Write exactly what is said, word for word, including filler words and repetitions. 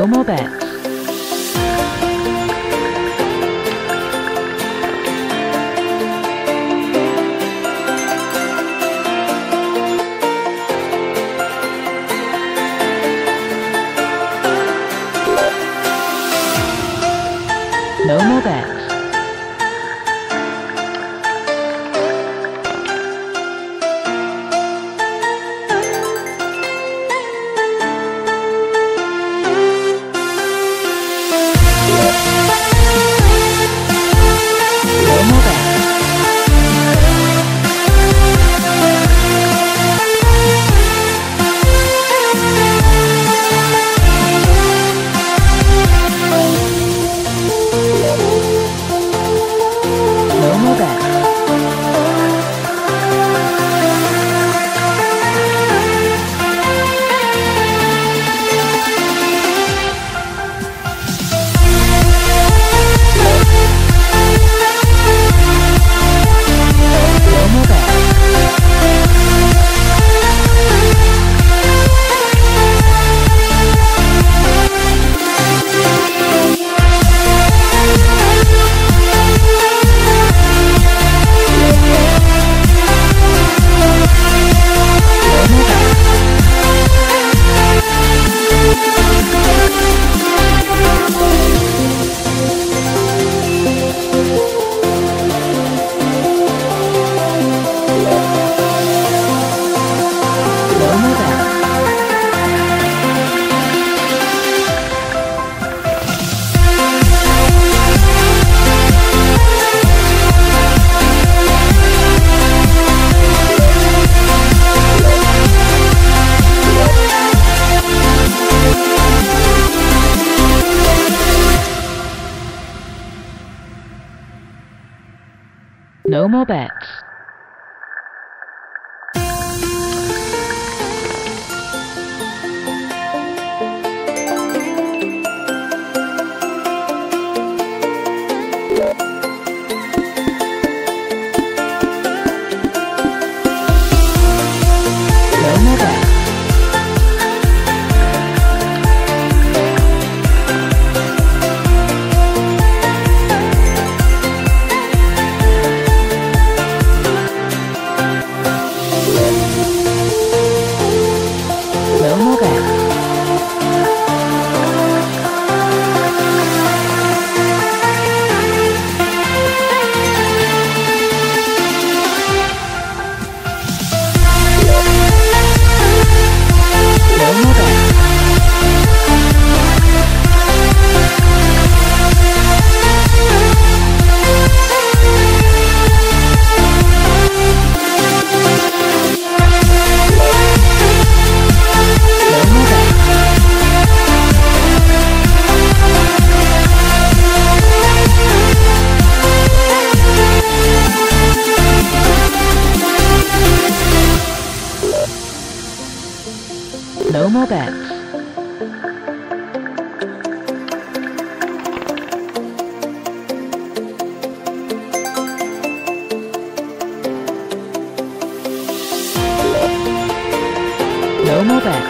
no more bets. No more bets. No more bets. No more bets. No more bets.